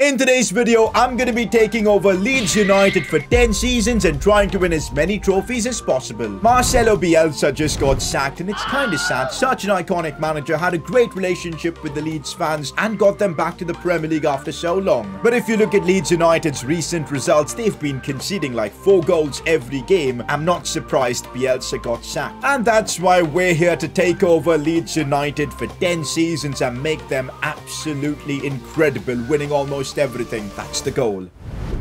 In today's video, I'm going to be taking over Leeds United for 10 seasons and trying to win as many trophies as possible. Marcelo Bielsa just got sacked and it's kind of sad. Such an iconic manager had a great relationship with the Leeds fans and got them back to the Premier League after so long. But if you look at Leeds United's recent results, they've been conceding like 4 goals every game. I'm not surprised Bielsa got sacked. And that's why we're here to take over Leeds United for 10 seasons and make them absolutely incredible, winning almost everything. That's the goal.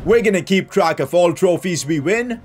We're gonna keep track of all trophies we win.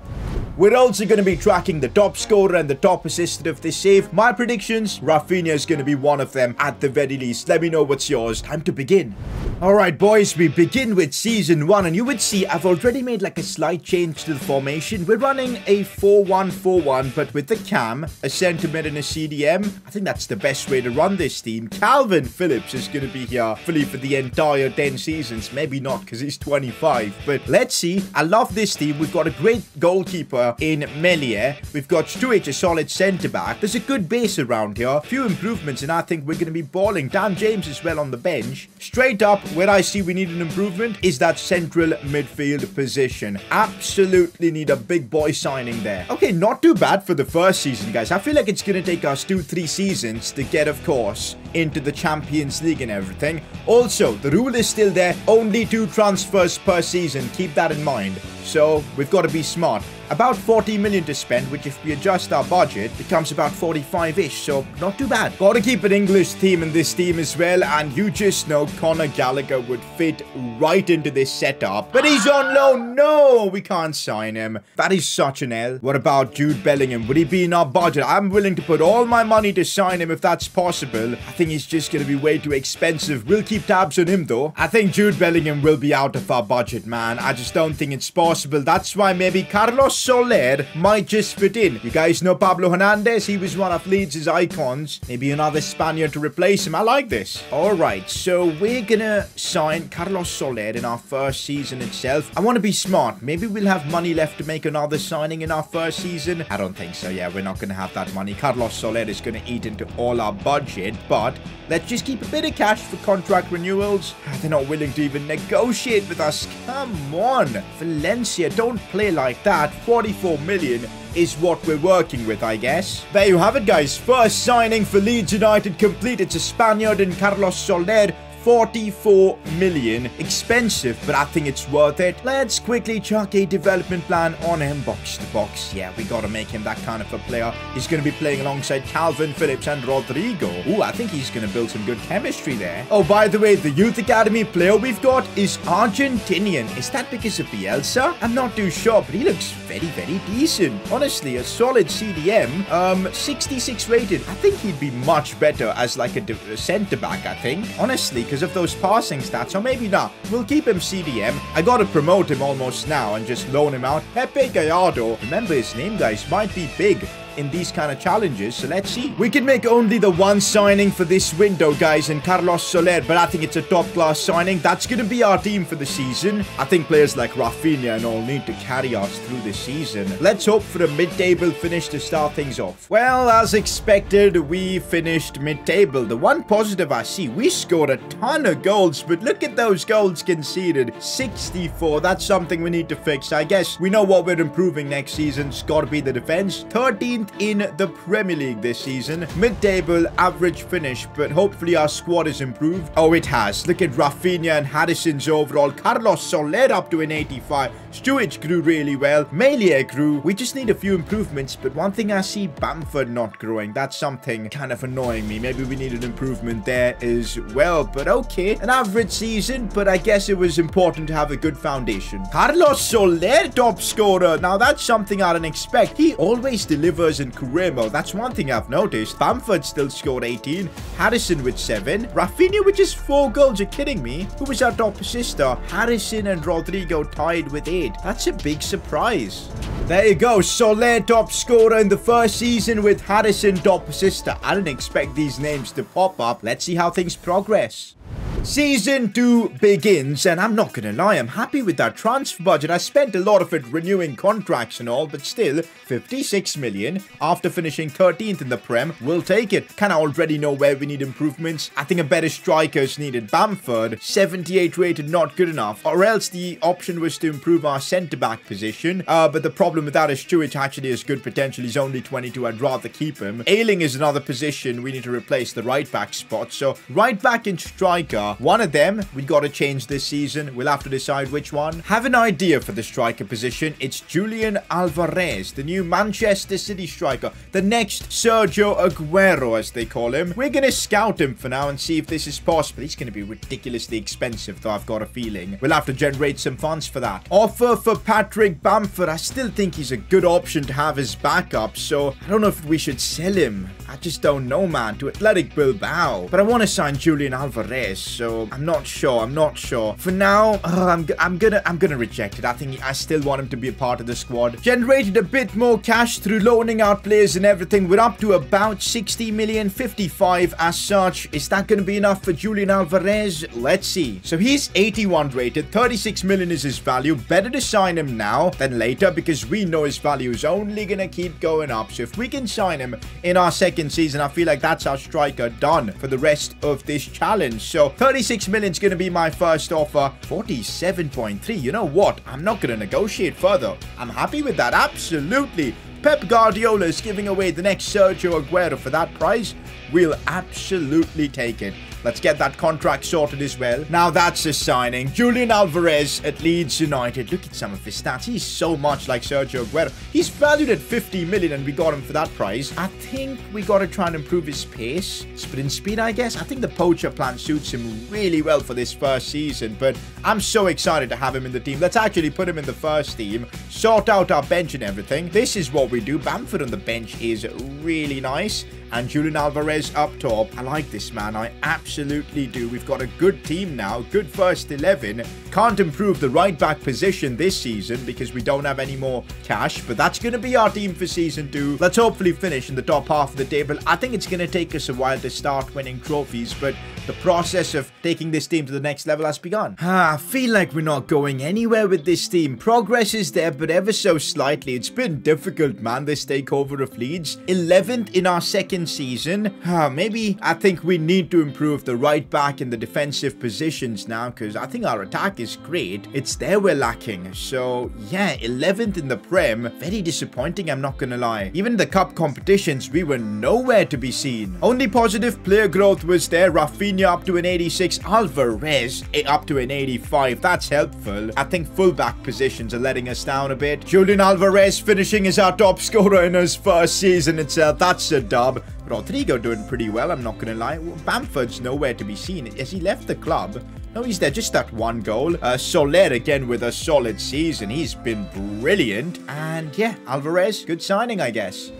We're also going to be tracking the top scorer and the top assistant of this save. My predictions, Rafinha is going to be one of them at the very least. Let me know what's yours. Time to begin. Alright boys, we begin with season 1 and you would see I've already made like a slight change to the formation. We're running a 4-1-4-1 but with the cam, a centre mid and a CDM. I think that's the best way to run this team. Calvin Phillips is going to be here fully for the entire 10 seasons. Maybe not because he's 25, but let's see. I love this team. We've got a great goalkeeper in Meslier. We've got Struijk, a solid centre-back. There's a good base around here. A few improvements and I think we're going to be balling. Dan James as well on the bench. Straight up, where I see we need an improvement is that central midfield position. Absolutely need a big boy signing there. Okay, not too bad for the first season, guys. I feel like it's going to take us 2-3 seasons to get, of course, into the Champions League and everything. Also, the rule is still there. Only 2 transfers per season. Keep that in mind. So, we've got to be smart. About 40 million to spend, which if we adjust our budget, becomes about 45-ish, so not too bad. Got to keep an English team in this team as well, and you just know Connor Gallagher would fit right into this setup. But he's on loan! No! We can't sign him. That is such an L. What about Jude Bellingham? Would he be in our budget? I'm willing to put all my money to sign him if that's possible. I think he's just going to be way too expensive. We'll keep tabs on him, though. I think Jude Bellingham will be out of our budget, man. I just don't think it's possible. That's why maybe Carlos Soler might just fit in. You guys know Pablo Hernandez? He was one of Leeds' icons. Maybe another Spaniard to replace him. I like this. Alright, so we're gonna sign Carlos Soler in our first season itself. I want to be smart. Maybe we'll have money left to make another signing in our first season. I don't think so. Yeah, we're not gonna have that money. Carlos Soler is gonna eat into all our budget, but let's just keep a bit of cash for contract renewals. They're not willing to even negotiate with us. Come on. Valencia, don't play like that. 44 million is what we're working with, I guess. There you have it, guys. First signing for Leeds United complete. It's a Spaniard in Carlos Soler. 44 million. Expensive, but I think it's worth it. Let's quickly chuck a development plan on him. Box to box. Yeah, we gotta make him that kind of a player. He's gonna be playing alongside Calvin Phillips and Rodrigo. Ooh, I think he's gonna build some good chemistry there. Oh, by the way, the Youth Academy player we've got is Argentinian. Is that because of Bielsa? I'm not too sure, but he looks very decent. Honestly, a solid CDM. 66 rated. I think he'd be much better as like a centre-back, I think. Honestly, because of those passing stats, or maybe not. We'll keep him CDM. I gotta promote him almost now and just loan him out. Pepe Gallardo, remember his name, guys, might be big in these kind of challenges, so let's see. We can make only the one signing for this window, guys, and Carlos Soler, but I think it's a top-class signing. That's going to be our team for the season. I think players like Rafinha and all need to carry us through the season. Let's hope for a mid-table finish to start things off. Well, as expected, we finished mid-table. The one positive I see, we scored a ton of goals, but look at those goals conceded. 64, that's something we need to fix. I guess we know what we're improving next season. It's got to be the defense. 13th in the Premier League this season. Mid-table, average finish, but hopefully our squad has improved. Oh, it has. Look at Rafinha and Harrison's overall. Carlos Soler up to an 85. Stewart grew really well. Meslier grew. We just need a few improvements, but one thing I see, Bamford not growing. That's something kind of annoying me. Maybe we need an improvement there as well, but okay. An average season, but I guess it was important to have a good foundation. Carlos Soler, top scorer. Now, that's something I didn't expect. He always delivers and Kuremo. That's one thing I've noticed. Bamford still scored 18. Harrison with 7. Rafinha with just 4 goals. You're kidding me. Who was our top assister? Harrison and Rodrigo tied with 8. That's a big surprise. There you go. Soler top scorer in the first season with Harrison top assister. I didn't expect these names to pop up. Let's see how things progress. Season 2 begins, and I'm not gonna lie, I'm happy with that transfer budget. I spent a lot of it renewing contracts and all, but still, 56 million after finishing 13th in the Prem, we'll take it. Can I already know where we need improvements? I think a better striker is needed. Bamford, 78 rated, not good enough, or else the option was to improve our centre-back position, but the problem with that is Struijk actually is good potential. He's only 22, I'd rather keep him. Ailing is another position, we need to replace the right-back spot, so right-back and striker. One of them, we got to change this season. We'll have to decide which one. Have an idea for the striker position. It's Julian Alvarez, the new Manchester City striker. The next Sergio Aguero, as they call him. We're going to scout him for now and see if this is possible. He's going to be ridiculously expensive, though, I've got a feeling. We'll have to generate some funds for that. Offer for Patrick Bamford. I still think he's a good option to have as backup, so I don't know if we should sell him. I just don't know, man, to Athletic Bilbao. But I want to sign Julian Alvarez. So I'm not sure. For now, I'm gonna reject it. I think I still want him to be a part of the squad. Generated a bit more cash through loaning out players and everything. We're up to about 60 million, 55 as such. Is that gonna be enough for Julian Alvarez? Let's see. So he's 81 rated. 36 million is his value. Better to sign him now than later because we know his value is only gonna keep going up. So if we can sign him in our second season, I feel like that's our striker done for the rest of this challenge. So 36 million is going to be my first offer. 47.3. You know what? I'm not going to negotiate further. I'm happy with that. Absolutely. Pep Guardiola is giving away the next Sergio Aguero for that price. We'll absolutely take it. Let's get that contract sorted as well. Now that's a signing. Julian Alvarez at Leeds United. Look at some of his stats. He's so much like Sergio Aguero. He's valued at 50 million and we got him for that price. I think we got to try and improve his pace. Sprint speed, I guess. I think the poacher plan suits him really well for this first season. But I'm so excited to have him in the team. Let's actually put him in the first team. Sort out our bench and everything. This is what we do. Bamford on the bench is really nice. And Julian Alvarez up top. I like this, man. I absolutely do. We've got a good team now. Good first 11. Can't improve the right-back position this season because we don't have any more cash. But that's going to be our team for Season 2. Let's hopefully finish in the top half of the table. I think it's going to take us a while to start winning trophies. But the process of taking this team to the next level has begun. I feel like we're not going anywhere with this team. Progress is there, but ever so slightly. It's been difficult, man, this takeover of Leeds. 11th in our second season. Maybe I think we need to improve the right back and the defensive positions now because I think our attack is great. It's there we're lacking. So yeah, 11th in the Prem. Very disappointing, I'm not gonna lie. Even the cup competitions, we were nowhere to be seen. Only positive player growth was there. Rafinha up to an 86. Alvarez up to an 85. That's helpful. I think fullback positions are letting us down a bit. Julian Alvarez finishing as our top scorer in his first season itself. That's a dub. Rodrigo doing pretty well, I'm not going to lie. Bamford's nowhere to be seen. Has he left the club? No, he's there. Just that one goal. Soler again with a solid season. He's been brilliant. And yeah, Alvarez, good signing, I guess.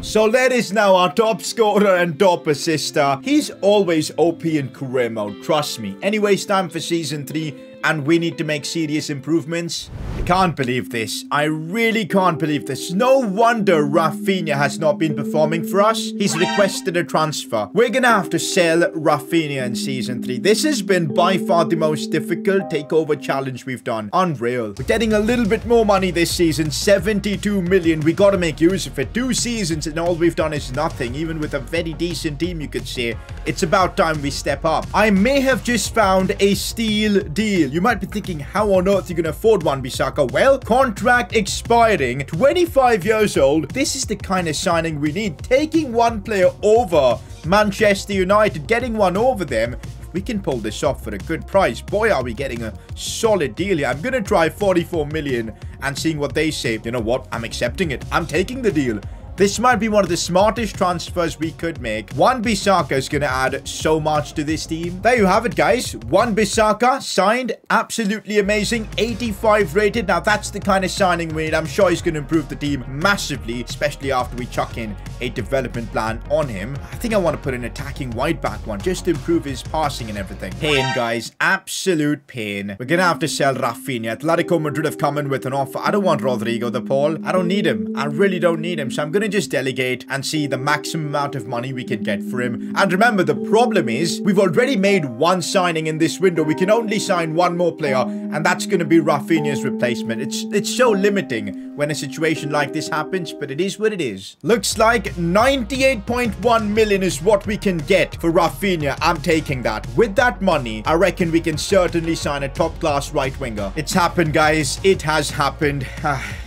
Soler is now our top scorer and top assister. He's always OP in career mode, trust me. Anyways, time for Season 3. And we need to make serious improvements. I can't believe this. I really can't believe this. No wonder Rafinha has not been performing for us. He's requested a transfer. We're gonna have to sell Rafinha in Season 3. This has been by far the most difficult takeover challenge we've done. Unreal. We're getting a little bit more money this season. 72 million. We gotta make use of it. 2 seasons and all we've done is nothing. Even with a very decent team, you could say. It's about time we step up. I may have just found a steal deal. You might be thinking, how on earth are you going to afford Wan-Bissaka? Well, contract expiring, 25 years old. This is the kind of signing we need. Taking one player over Manchester United, getting one over them. We can pull this off for a good price. Boy, are we getting a solid deal here. I'm going to try 44 million and seeing what they say. You know what? I'm accepting it. I'm taking the deal. This might be one of the smartest transfers we could make. Wan-Bissaka is going to add so much to this team. There you have it, guys. Wan-Bissaka signed. Absolutely amazing. 85 rated. Now, that's the kind of signing we need. I'm sure he's going to improve the team massively, especially after we chuck in a development plan on him. I think I want to put an attacking wide-back one just to improve his passing and everything. Pain, guys. Absolute pain. We're going to have to sell Rafinha. Atletico Madrid have come in with an offer. I don't want Rodrigo, the Paul. I don't need him. I really don't need him. So I'm going to to just delegate and see the maximum amount of money we can get for him. And remember, the problem is we've already made one signing in this window. We can only sign one more player, and that's going to be Rafinha's replacement. It's so limiting when a situation like this happens, but it is what it is. Looks like 98.1 million is what we can get for Rafinha. I'm taking that. With that money, I reckon we can certainly sign a top-class right winger. It's happened, guys. It has happened.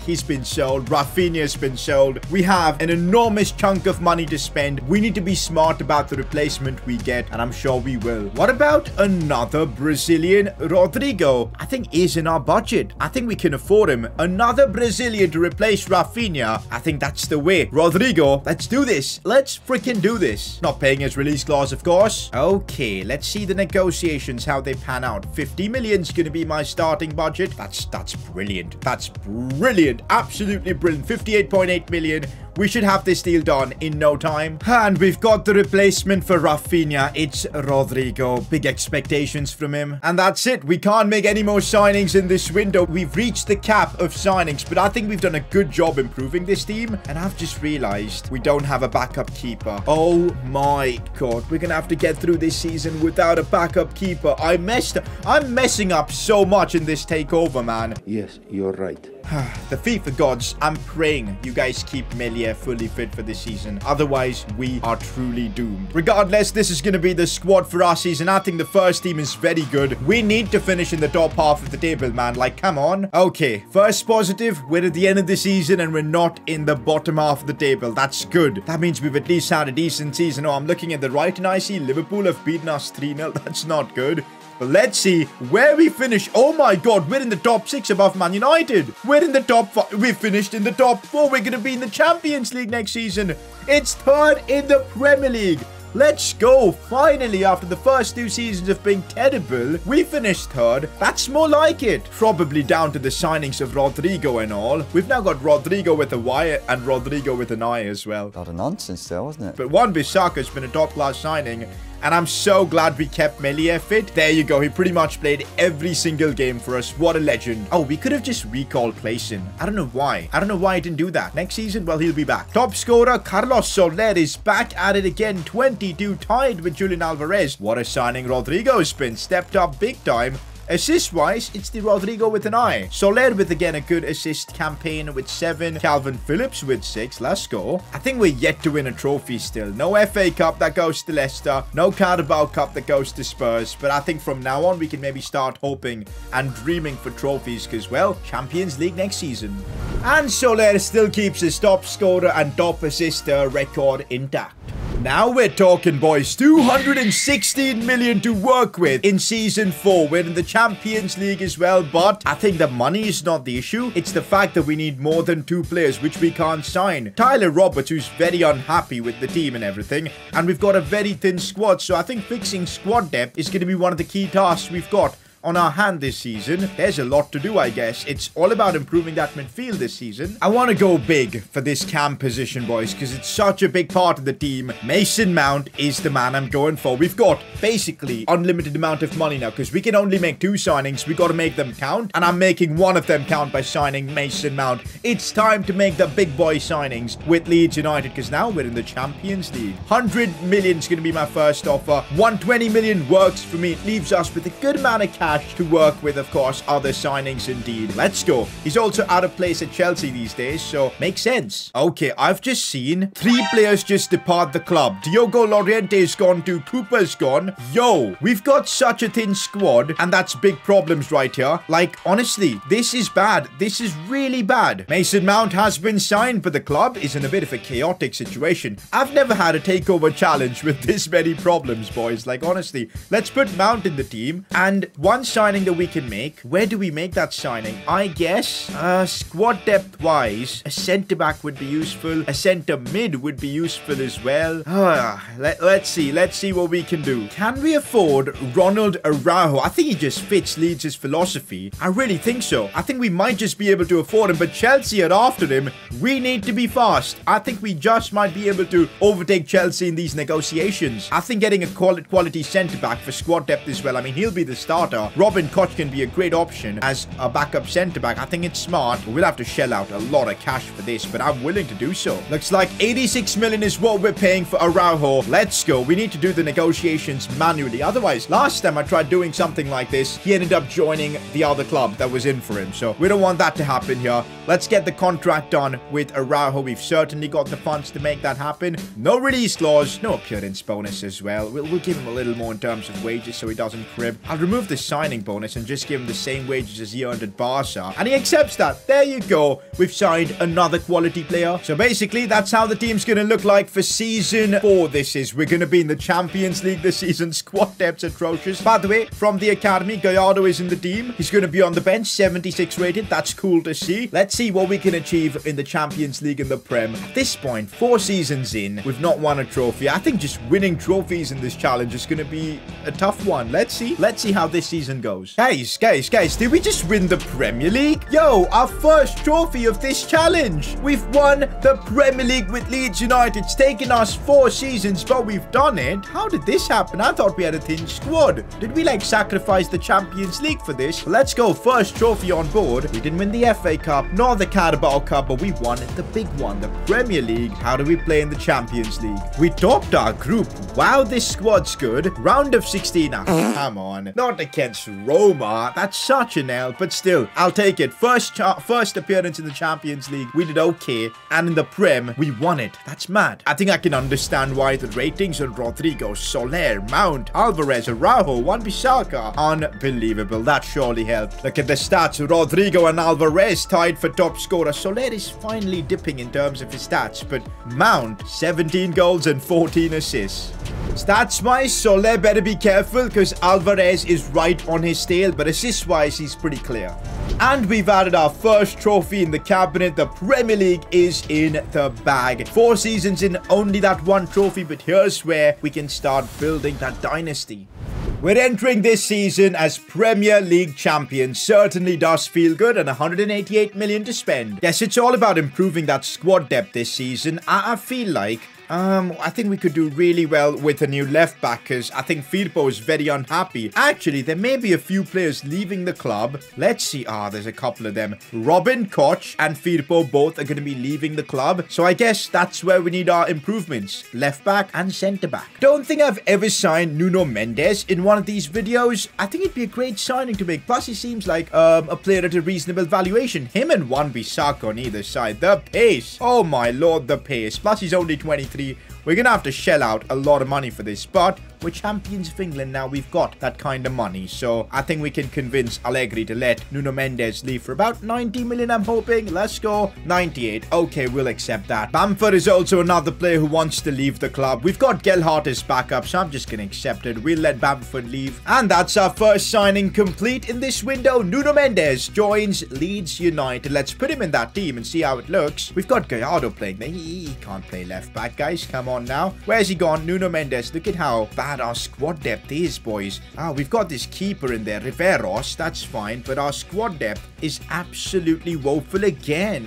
He's been sold. Rafinha's been sold. We have an enormous chunk of money to spend. We need to be smart about the replacement we get, and I'm sure we will. What about another Brazilian? Rodrigo, I think, is in our budget. I think we can afford him. Another Brazilian to replace Rafinha. I think that's the way. Rodrigo, let's do this. Let's freaking do this. Not paying his release clause, of course. Okay, let's see the negotiations, how they pan out. 50 million's gonna be my starting budget. That's brilliant. That's brilliant. Absolutely brilliant. 58.8 million. We should have this deal done in no time. And we've got the replacement for Rafinha. It's Rodrigo. Big expectations from him. And that's it. We can't make any more signings in this window. We've reached the cap of signings, but I think we've done a good job improving this team. And I've just realized we don't have a backup keeper. Oh my God. We're going to have to get through this season without a backup keeper. I'm messing up so much in this takeover, man. Yes, you're right. The FIFA gods, I'm praying you guys keep Meslier fully fit for this season. Otherwise, we are truly doomed. Regardless, this is going to be the squad for our season. I think the first team is very good. We need to finish in the top half of the table, man. Like, come on. Okay, first positive. We're at the end of the season and we're not in the bottom half of the table. That's good. That means we've at least had a decent season. Oh, I'm looking at the right and I see Liverpool have beaten us 3-0. That's not good. Let's see where we finish. Oh my God, we're in the top 6 above Man United. We're in the top 5. We finished in the top 4. We're going to be in the Champions League next season. It's 3rd in the Premier League. Let's go. Finally, after the first 2 seasons of being terrible, we finished 3rd. That's more like it. Probably down to the signings of Rodrigo and all. We've now got Rodrigo with a Y and Rodrigo with an I as well. A lot of nonsense there, wasn't it? But Wan-Bissaka's been a top-class signing. And I'm so glad we kept Meslier fit. There you go. He pretty much played every single game for us. What a legend. Oh, we could have just recalled Clayson. I don't know why. I don't know why I didn't do that. Next season, well, he'll be back. Top scorer, Carlos Soler is back at it again. 22, tied with Julian Alvarez. What a signing Rodrigo's been. Stepped up big time. Assist-wise, it's the Rodrigo with an eye. Soler with, again, a good assist campaign with 7. Calvin Phillips with 6. Let's go. I think we're yet to win a trophy still. No FA Cup, that goes to Leicester. No Carabao Cup, that goes to Spurs. But I think from now on, we can maybe start hoping and dreaming for trophies because, well, Champions League next season. And Soler still keeps his top scorer and top assister record intact. Now we're talking, boys. 216 million to work with in Season 4. We're in the Champions League as well, but I think the money is not the issue. It's the fact that we need more than 2 players, which we can't sign. Tyler Roberts, who's very unhappy with the team and everything, and we've got a very thin squad, so I think fixing squad depth is going to be one of the key tasks we've got on our hand this season. There's a lot to do, I guess. It's all about improving that midfield this season. I want to go big for this CAM position, boys, because it's such a big part of the team. Mason Mount is the man I'm going for. We've got basically unlimited amount of money now because we can only make 2 signings. We got to make them count, and I'm making one of them count by signing Mason Mount. It's time to make the big boy signings with Leeds United because now we're in the Champions League. 100 million is going to be my first offer. 120 million works for me. It leaves us with a good amount of cash to work with, of course, other signings indeed. Let's go. He's also out of place at Chelsea these days, so makes sense. Okay, I've just seen 3 players just depart the club. Diogo Llorente 's gone too. Cooper's gone. Yo, we've got such a thin squad, and that's big problems right here. Like, honestly, this is bad. This is really bad. Mason Mount has been signed, but the club is in a bit of a chaotic situation. I've never had a takeover challenge with this many problems, boys. Like, honestly, let's put Mount in the team, and one signing that we can make. Where do we make that signing? I guess squad depth wise, a centre back would be useful. A centre mid would be useful as well. Let's see. Let's see what we can do. Can we afford Ronald Araujo? I think he just fits Leeds' philosophy. I really think so. I think we might just be able to afford him, but Chelsea are after him. We need to be fast. I think we just might be able to overtake Chelsea in these negotiations. I think getting a quality centre back for squad depth as well. I mean, he'll be the starter. Barcelona. Robin Koch can be a great option as a backup centre-back. I think it's smart. We'll have to shell out a lot of cash for this, but I'm willing to do so. Looks like 86 million is what we're paying for Araujo. Let's go. We need to do the negotiations manually. Otherwise, last time I tried doing something like this, he ended up joining the other club that was in for him. So we don't want that to happen here. Let's get the contract done with Araujo. We've certainly got the funds to make that happen. No release clause, no appearance bonus as well. We'll give him a little more in terms of wages so he doesn't crib. I'll remove the signing bonus and just give him the same wages as he earned at Barca. And he accepts that. There you go. We've signed another quality player. So basically, that's how the team's going to look like for season 4. This is, we're going to be in the Champions League this season. Squad depth's atrocious. By the way, from the academy, Gallardo is in the team. He's going to be on the bench, 76 rated. That's cool to see. Let's see what we can achieve in the Champions League and the Prem. At this point, 4 seasons in, we've not won a trophy. I think just winning trophies in this challenge is going to be a tough one. Let's see how this season goes. Guys, did we just win the Premier League? Yo, our first trophy of this challenge. We've won the Premier League with Leeds United. It's taken us 4 seasons, but we've done it. How did this happen? I thought we had a thin squad. Did we, like, sacrifice the Champions League for this? Well, let's go. First trophy on board. We didn't win the FA Cup, nor the Carabao Cup, but we won the big one, the Premier League. How do we play in the Champions League? We topped our group. Wow, this squad's good. Round of 16. Ah, come on. Not against Roma. That's such an L, but still, I'll take it. First appearance in the Champions League. We did okay. And in the Prem, we won it. That's mad. I think I can understand why the ratings on Rodrigo, Soler, Mount, Alvarez, Araujo, Wan-Bissaka. Unbelievable. That surely helped. Look at the stats. Rodrigo and Alvarez tied for top scorer. Soler is finally dipping in terms of his stats, but Mount, 17 goals and 14 assists. Stats-wise, Soler better be careful because Alvarez is right on his tail, but assist-wise, he's pretty clear. And we've added our first trophy in the cabinet. The Premier League is in the bag. 4 seasons in, only that one trophy, but here's where we can start building that dynasty. We're entering this season as Premier League champions. Certainly does feel good, and 188 million to spend. Yes, it's all about improving that squad depth this season. I feel like I think we could do really well with a new left back because I think Firpo is very unhappy. Actually, there may be a few players leaving the club. Let's see. There's a couple of them. Robin Koch and Firpo both are going to be leaving the club. So I guess that's where we need our improvements. Left back and centre back. Don't think I've ever signed Nuno Mendes in one of these videos. I think it'd be a great signing to make. Plus, he seems like a player at a reasonable valuation. Him and Wan-Bissaka on either side. The pace. Oh my lord, the pace. Plus, he's only 23. We're going to have to shell out a lot of money for this, but we're champions of England now. We've got that kind of money, so I think we can convince Allegri to let Nuno Mendes leave for about 90 million, I'm hoping. Let's go. 98. Okay, we'll accept that. Bamford is also another player who wants to leave the club. We've got Gelhardt as backup, so I'm just going to accept it. We'll let Bamford leave. And that's our first signing complete in this window. Nuno Mendes joins Leeds United. Let's put him in that team and see how it looks. We've got Gallardo playing there. He can't play left back, guys. Come on now. Where's he gone? Nuno Mendes. Look at how bad our squad depth is, boys. We've got this keeper in there, Riveros. That's fine. But our squad depth is absolutely woeful again.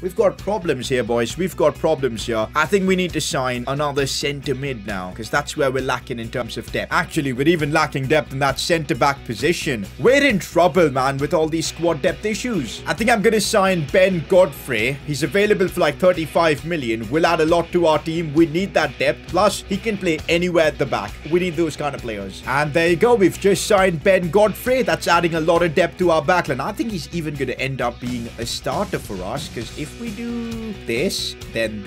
We've got problems here, boys. We've got problems here. I think we need to sign another centre mid now because that's where we're lacking in terms of depth. Actually, we're even lacking depth in that centre back position. We're in trouble, man, with all these squad depth issues. I think I'm going to sign Ben Godfrey. He's available for like 35 million. We'll add a lot to our team. We need that depth. Plus, he can play anywhere at the back. We need those kind of players. And there you go. We've just signed Ben Godfrey. That's adding a lot of depth to our backline. I think he's even going to end up being a starter for us because if we do this, and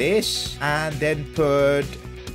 then put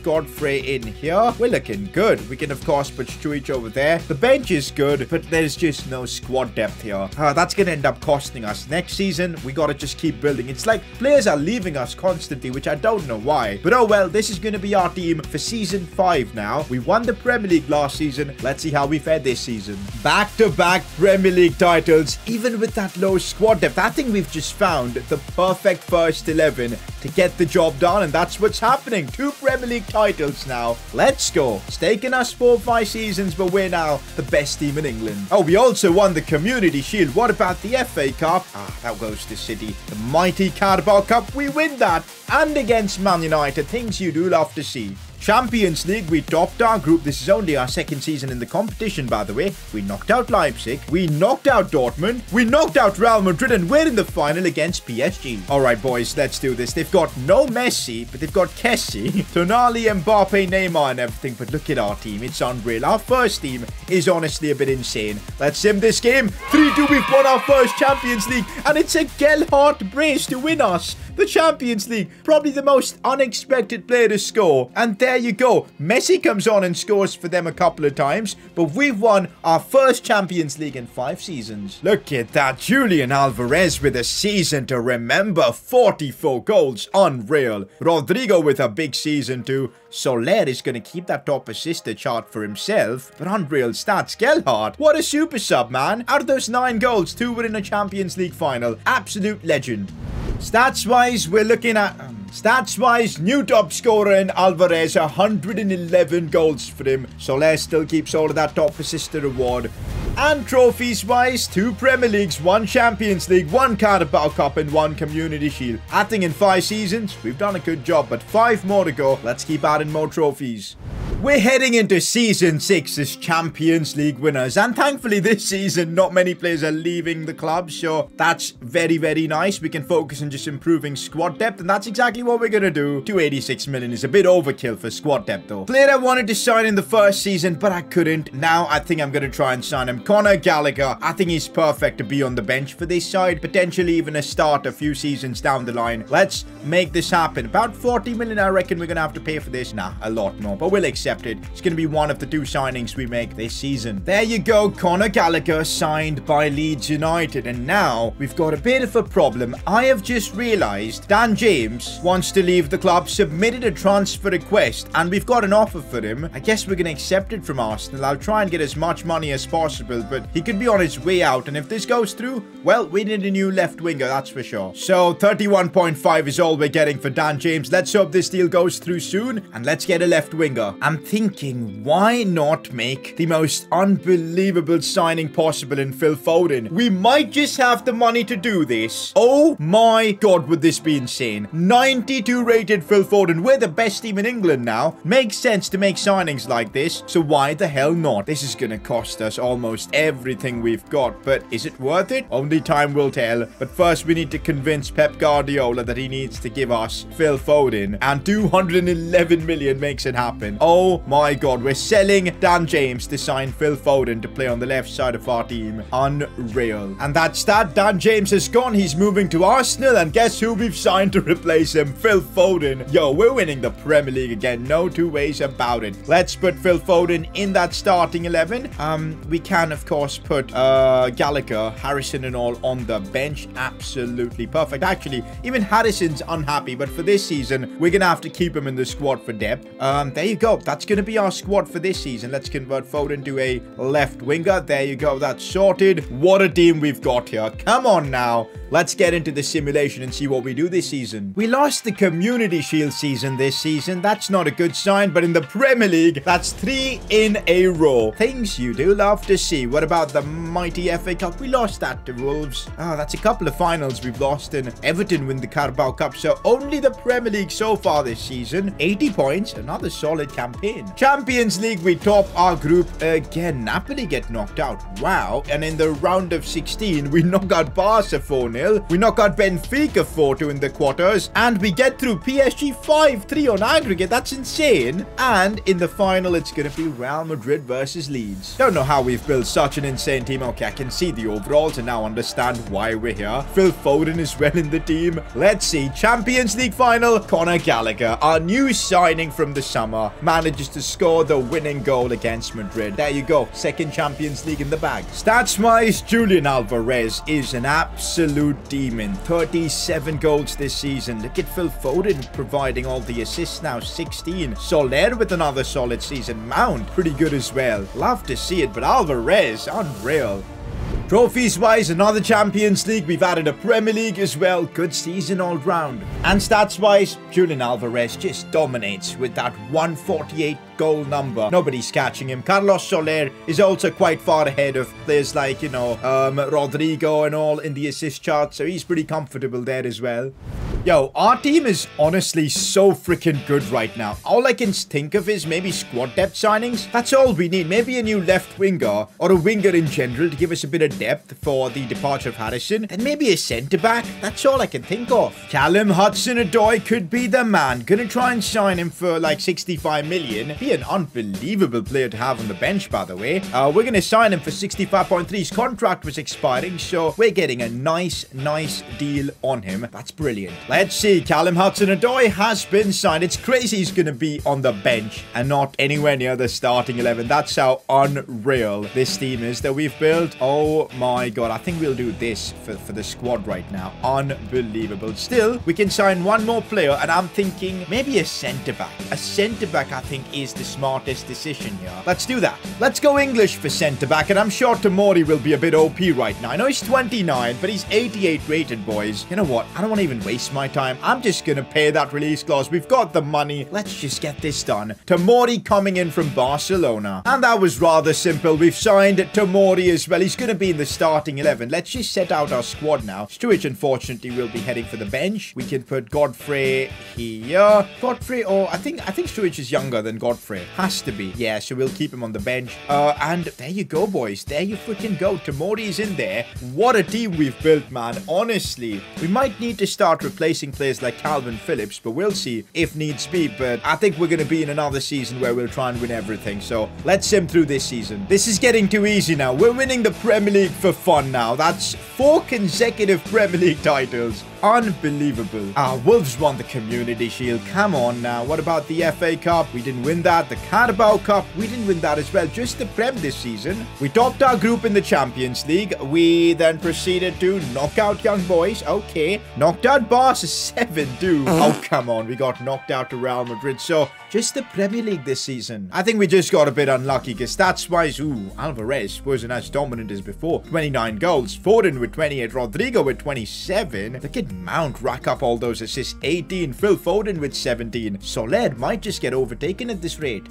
Godfrey in here, we're looking good. We can, of course, put Struijk over there. The bench is good, but there's just no squad depth here. That's going to end up costing us. Next season, we got to just keep building. It's like players are leaving us constantly, which I don't know why. But oh well, this is going to be our team for season 5 now. We won the Premier League last season. Let's see how we fare this season. Back-to-back Premier League titles, even with that low squad depth. I think we've just found the perfect first 11 to get the job done, and that's what's happening. 2 Premier League titles now. Let's go. It's taken us 4 or 5 seasons, but we're now the best team in England. Oh, we also won the Community Shield. What about the FA Cup? That goes to City. The mighty Carabao Cup, we win that. And against Man United, things you'd love to see. Champions League, we topped our group. This is only our second season in the competition, by the way. We knocked out Leipzig, we knocked out Dortmund, we knocked out Real Madrid, and we're in the final against PSG. Alright boys, let's do this. They've got no Messi, but they've got Kessie, Tonali, Mbappe, Neymar and everything, but look at our team, it's unreal. Our first team is honestly a bit insane. Let's sim this game. 3-2, we've won our first Champions League, and it's a Gelhardt brace to win us the Champions League. Probably the most unexpected player to score, and there you go. Messi comes on and scores for them a couple of times, but we've won our first Champions League in 5 seasons. Look at that. Julian Alvarez with a season to remember. 44 goals. Unreal. Rodrigo with a big season too. Soler is going to keep that top assister chart for himself, but unreal stats. Gelhardt, what a super sub, man. Out of those 9 goals, 2 were in a Champions League final. Absolute legend. Stats-wise, we're looking at... Stats-wise, new top scorer in Alvarez, 111 goals for him. Soler still keeps all of that top assister award. And trophies-wise, 2 Premier Leagues, 1 Champions League, 1 Carabao Cup and 1 Community Shield. I think in 5 seasons, we've done a good job, but 5 more to go. Let's keep adding more trophies. We're heading into Season 6 as Champions League winners, and thankfully this season not many players are leaving the club, so that's very, very nice. We can focus on just improving squad depth, and that's exactly what we're going to do. 286 million is a bit overkill for squad depth though. Player I wanted to sign in the first season, but I couldn't. Now I think I'm going to try and sign him. Connor Gallagher, I think he's perfect to be on the bench for this side, potentially even a start a few seasons down the line. Let's make this happen. About 40 million I reckon we're going to have to pay for this. Nah, a lot more, but we'll accept. It's going to be one of the 2 signings we make this season. There you go, Connor Gallagher signed by Leeds United. And now we've got a bit of a problem. I have just realized Dan James wants to leave the club, submitted a transfer request, and we've got an offer for him. I guess we're going to accept it from Arsenal. I'll try and get as much money as possible, but he could be on his way out. And if this goes through, well, we need a new left winger, that's for sure. So 31.5 is all we're getting for Dan James. Let's hope this deal goes through soon, and let's get a left winger. I'm thinking, why not make the most unbelievable signing possible in Phil Foden? We might just have the money to do this. Oh my god, would this be insane. 92 rated Phil Foden. We're the best team in England now. Makes sense to make signings like this, so why the hell not? This is gonna cost us almost everything we've got, but is it worth it? Only time will tell. But first we need to convince Pep Guardiola that he needs to give us Phil Foden, and 211 million makes it happen. Oh my god, we're selling Dan James to sign Phil Foden to play on the left side of our team. Unreal. And that's that. Dan James is gone. He's moving to Arsenal. And guess who we've signed to replace him? Phil Foden. Yo, we're winning the Premier League again. No two ways about it. Let's put Phil Foden in that starting 11. We can, of course, put Gallagher, Harrison and all on the bench. Absolutely perfect. Actually, even Harrison's unhappy. But for this season, we're going to have to keep him in the squad for depth. There you go. That's going to be our squad for this season. Let's convert Foden to a left winger. There you go. That's sorted. What a team we've got here. Come on now. Let's get into the simulation and see what we do this season. We lost the Community Shield season this season. That's not a good sign, but in the Premier League, that's 3 in a row. Things you do love to see. What about the mighty FA Cup? We lost that to Wolves. Oh, that's a couple of finals we've lost in. Everton win the Carabao Cup, so only the Premier League so far this season. 80 points. Another solid campaign. Champions League, we top our group again. Napoli get knocked out. Wow. And in the round of 16, we knock out Barca 4-0. We knock out Benfica 4-2 in the quarters. And we get through PSG 5-3 on aggregate. That's insane. And in the final, it's going to be Real Madrid versus Leeds. Don't know how we've built such an insane team. Okay, I can see the overalls and now understand why we're here. Phil Foden is well in the team. Let's see. Champions League final, Connor Gallagher, our new signing from the summer, manages to score the winning goal against Madrid. There you go. 2nd Champions League in the bag. Stats-wise, Julian Alvarez is an absolute demon. 37 goals this season. Look at Phil Foden providing all the assists now. 16. Soler with another solid season. Mount, pretty good as well. Love to see it, but Alvarez, unreal. Trophies-wise, another Champions League. We've added a Premier League as well. Good season all round. And stats-wise, Julian Alvarez just dominates with that 148 goal number. Nobody's catching him. Carlos Soler is also quite far ahead of players like, Rodrigo and all in the assist chart. So he's pretty comfortable there as well. Yo, our team is honestly so freaking good right now. All I can think of is maybe squad depth signings. That's all we need. Maybe a new left winger or a winger in general to give us a bit of depth for the departure of Harrison. And maybe a centre-back. That's all I can think of. Callum Hudson-Odoi could be the man. Gonna try and sign him for like 65 million. Be an unbelievable player to have on the bench, by the way. We're gonna sign him for 65.3. His contract was expiring, so we're getting a nice deal on him. That's brilliant. Let's see, Callum Hudson-Odoi has been signed. It's crazy he's going to be on the bench and not anywhere near the starting 11. That's how unreal this team is that we've built. Oh my god, I think we'll do this for the squad right now. Unbelievable. Still, we can sign one more player, and I'm thinking maybe a centre-back. A centre-back, I think, is the smartest decision here. Let's do that. Let's go English for centre-back, and I'm sure Tomori will be a bit OP right now. I know he's 29, but he's 88 rated, boys. You know what? I don't want to even waste my time. I'm just going to pay that release clause. We've got the money. Let's just get this done. Tomori coming in from Barcelona. And that was rather simple. We've signed Tomori as well. He's going to be in the starting 11. Let's just set out our squad now. Struijk, unfortunately, will be heading for the bench. We can put Godfrey here. Godfrey, or I think Struijk is younger than Godfrey. Has to be. Yeah, so we'll keep him on the bench. And there you go, boys. There you freaking go. Tomori is in there. What a team we've built, man. Honestly, we might need to start replacing players like Calvin Phillips, but we'll see if needs be. But I think we're going to be in another season where we'll try and win everything, so let's sim through this season. This is getting too easy now. We're winning the Premier League for fun now. That's 4 consecutive Premier League titles. Unbelievable. Our Wolves won the Community Shield. Come on now. What about the FA Cup? We didn't win that. The Carabao Cup, we didn't win that as well. Just the Prem this season. We topped our group in the Champions League. We then proceeded to knock out Young Boys. Okay. Knocked out Barca 7-2. Oh, come on. We got knocked out to Real Madrid. So, just the Premier League this season. I think we just got a bit unlucky because stats-wise, ooh, Alvarez wasn't as dominant as before. 29 goals. Foden with 28. Rodrigo with 27. Look at Mount rack up all those assists. 18. Phil Foden with 17. Soler might just get overtaken at this rate.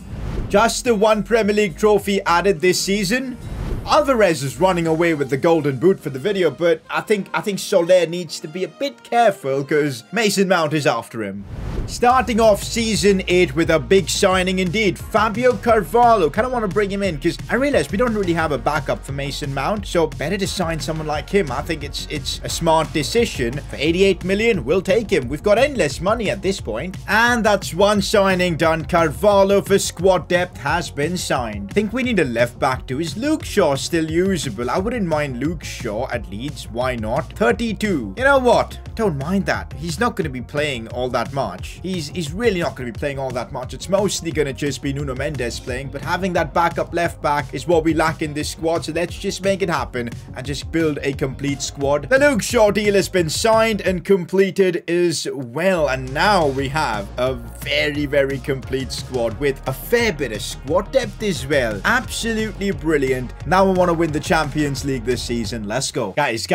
Just the one Premier League trophy added this season. Alvarez is running away with the golden boot for the video, but I think Soler needs to be a bit careful because Mason Mount is after him. Starting off Season 8 with a big signing indeed. Fabio Carvalho. Kind of want to bring him in because I realize we don't really have a backup for Mason Mount. So better to sign someone like him. I think it's a smart decision. For 88 million, we'll take him. We've got endless money at this point. And that's one signing done. Carvalho for squad depth has been signed. I think we need a left back too. Is Luke Shaw still usable? I wouldn't mind Luke Shaw at Leeds. Why not? 32. You know what? Don't mind that. He's not going to be playing all that much. He's really not going to be playing all that much. It's mostly going to just be Nuno Mendes playing. But having that backup left back is what we lack in this squad. So let's just make it happen and just build a complete squad. The Luke Shaw deal has been signed and completed as well. And now we have a very complete squad with a fair bit of squad depth as well. Absolutely brilliant. Now we want to win the Champions League this season. Let's go. Guys.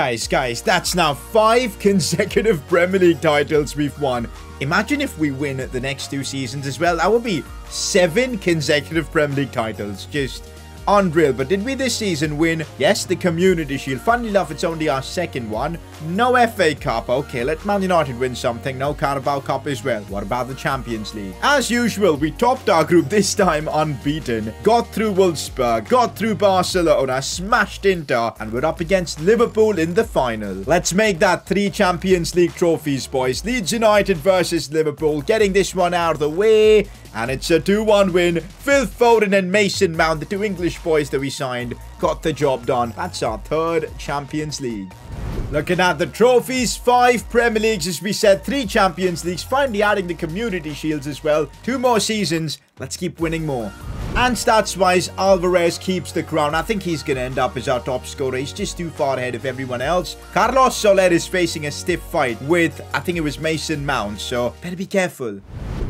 That's now 5 consecutive Premier League titles we've won. Imagine if we win the next 2 seasons as well. That would be 7 consecutive Premier League titles. Just unreal. But did we this season win? Yes, the Community Shield. Funnily enough, it's only our 2nd one. No FA Cup. Okay, let Man United win something. No Carabao Cup as well. What about the Champions League? As usual, we topped our group this time unbeaten. Got through Wolfsburg. Got through Barcelona. Smashed Inter. And we're up against Liverpool in the final. Let's make that 3 Champions League trophies, boys. Leeds United versus Liverpool. Getting this one out of the way. And it's a 2-1 win. Phil Foden and Mason Mount, the 2 English boys that we signed, got the job done. That's our 3rd Champions League. Looking at the trophies, 5 Premier Leagues, as we said, 3 Champions Leagues, finally adding the Community Shields as well. 2 more seasons. Let's keep winning more. And stats-wise, Alvarez keeps the crown. I think he's going to end up as our top scorer. He's just too far ahead of everyone else. Carlos Soler is facing a stiff fight with, I think it was Mason Mount, so better be careful.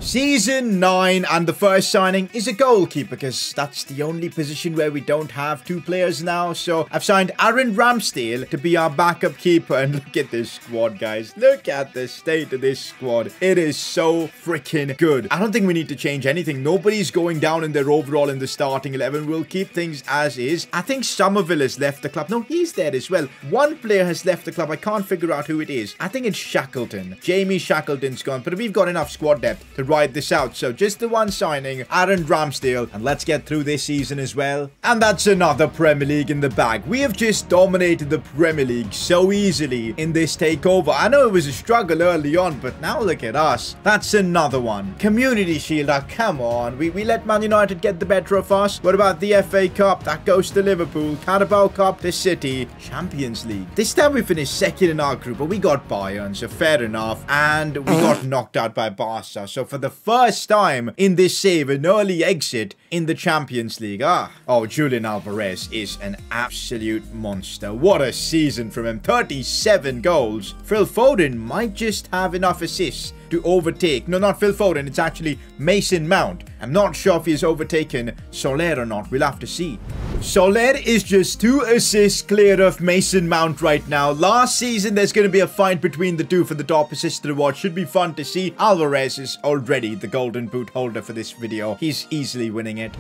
Season 9, and the first signing is a goalkeeper, because that's the only position where we don't have two players now. So I've signed Aaron Ramsdale to be our backup keeper, and look at this squad, guys. Look at the state of this squad. It is so freaking good. I don't think we need to change anything. Nobody's going down in their overall in the starting 11. We'll keep things as is. I think Somerville has left the club. No, he's there as well. One player has left the club. I can't figure out who it is. I think it's Shackleton. Jamie Shackleton's gone, but we've got enough squad depth to ride this out. So just the one signing, Aaron Ramsdale, and let's get through this season as well. And that's another Premier League in the bag. We have just dominated the Premier League so easily in this takeover. I know it was a struggle early on, but now look at us. That's another one. Community Shield, oh, come on. We let Man United get the better of us. What about the FA Cup? That goes to Liverpool. Carabao Cup to City. Champions League. This time we finished second in our group, but we got Bayern, so fair enough. And we got knocked out by Barca. So for the first time in this save, an early exit in the Champions League. Ah, oh, Julian Alvarez is an absolute monster. What a season from him. 37 goals. Phil Foden might just have enough assists to overtake. No, not Phil Foden. It's actually Mason Mount. I'm not sure if he's overtaken Soler or not. We'll have to see. Soler is just 2 assists clear of Mason Mount right now. Last season, there's going to be a fight between the two for the top assist reward. Should be fun to see. Alvarez is already the golden boot holder for this video. He's easily winning it.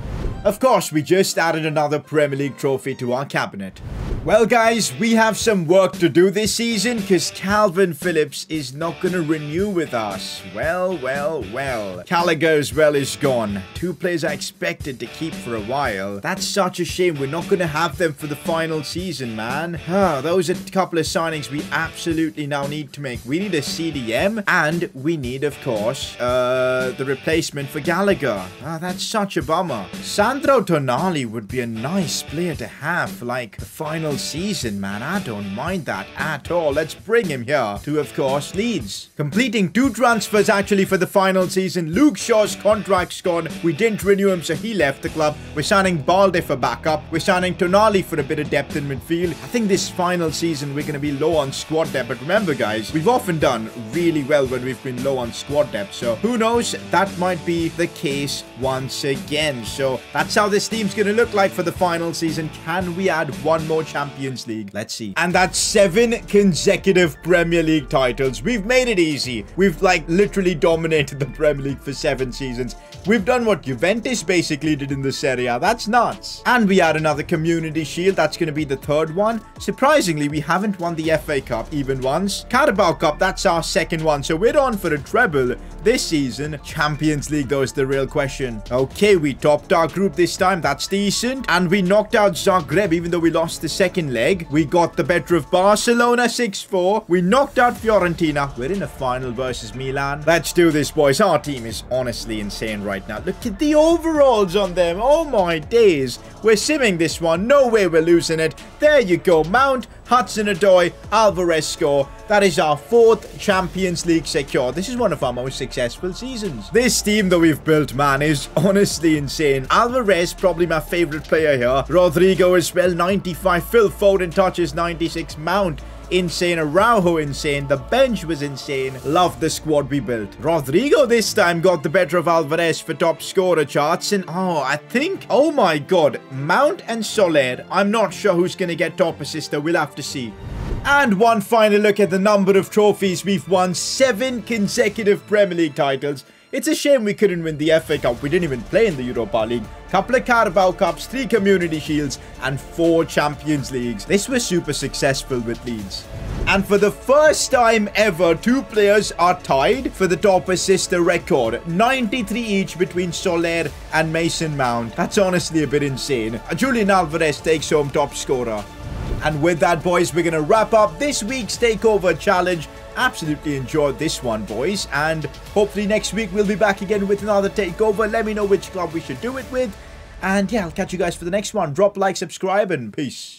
Of course, we just added another Premier League trophy to our cabinet. Well, guys, we have some work to do this season because Calvin Phillips is not going to renew with us. Well, well, well. Gallagher as well is gone. 2 players I expected to keep for a while. That's such a shame. We're not going to have them for the final season, man. Oh, those are a couple of signings we absolutely now need to make. We need a CDM and we need, of course, the replacement for Gallagher. Oh, that's such a bummer. Sandro Tonali would be a nice player to have for, like, the final season, man. I don't mind that at all. Let's bring him here to, of course, Leeds. Completing 2 transfers, actually, for the final season. Luke Shaw's contract's gone. We didn't renew him, so he left the club. We're signing Balde for backup. We're signing Tonali for a bit of depth in midfield. I think this final season, we're going to be low on squad depth. But remember, guys, we've often done really well when we've been low on squad depth. So who knows? That might be the case once again. So that's how this team's going to look like for the final season. Can we add one more Champions League? Let's see. And that's 7 consecutive Premier League titles. We've made it easy. We've, like, literally dominated the Premier League for 7 seasons. We've done what Juventus basically did in the Serie A. That's nuts. And we had another Community Shield. That's going to be the 3rd one. Surprisingly, we haven't won the FA Cup even once. Carabao Cup, that's our 2nd one. So we're on for a treble this season. Champions League, though, is the real question. Okay, we topped our group this time. That's decent. And we knocked out Zagreb, even though we lost the 2nd leg. We got the better of Barcelona 6-4. We knocked out Fiorentina. We're in a final versus Milan. Let's do this, boys. Our team is honestly insane right now. Look at the overalls on them. Oh my days. We're simming this one. No way we're losing it. There you go. Mount, Hudson-Odoi, Alvarez score. That is our 4th Champions League secure. This is one of our most successful seasons. This team that we've built, man, is honestly insane. Alvarez, probably my favorite player here. Rodrigo as well, 95. Phil Foden touches, 96. Mount, insane. Araujo, insane. The bench was insane. Love the squad we built. Rodrigo this time got the better of Alvarez for top scorer charts. And oh, I think, oh my god, Mount and Soler. I'm not sure who's going to get top assist, though. We'll have to see. And one final look at the number of trophies. We've won 7 consecutive Premier League titles. It's a shame we couldn't win the FA Cup. We didn't even play in the Europa League. Couple of Carabao Cups, 3 Community Shields, and 4 Champions Leagues. This was super successful with Leeds. And for the first time ever, 2 players are tied for the top assist record. 93 each between Soler and Mason Mount. That's honestly a bit insane. Julian Alvarez takes home top scorer. And with that, boys, we're going to wrap up this week's Takeover Challenge. Absolutely enjoyed this one, boys. And hopefully next week we'll be back again with another Takeover. Let me know which club we should do it with. And yeah, I'll catch you guys for the next one. Drop, like, subscribe, and peace.